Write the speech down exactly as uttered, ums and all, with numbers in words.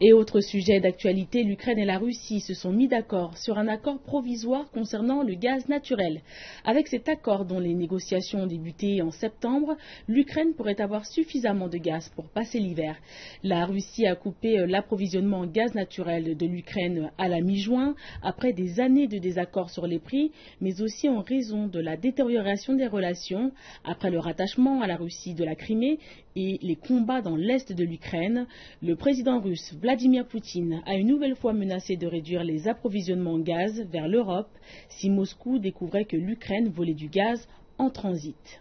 Et autre sujet d'actualité, l'Ukraine et la Russie se sont mis d'accord sur un accord provisoire concernant le gaz naturel. Avec cet accord dont les négociations ont débuté en septembre, l'Ukraine pourrait avoir suffisamment de gaz pour passer l'hiver. La Russie a coupé l'approvisionnement en gaz naturel de l'Ukraine à la mi-juin, après des années de désaccords sur les prix, mais aussi en raison de la détérioration des relations après le rattachement à la Russie de la Crimée et les combats dans l'est de l'Ukraine. Le président russe Vladimir Poutine a une nouvelle fois menacé de réduire les approvisionnements en gaz vers l'Europe si Moscou découvrait que l'Ukraine volait du gaz en transit.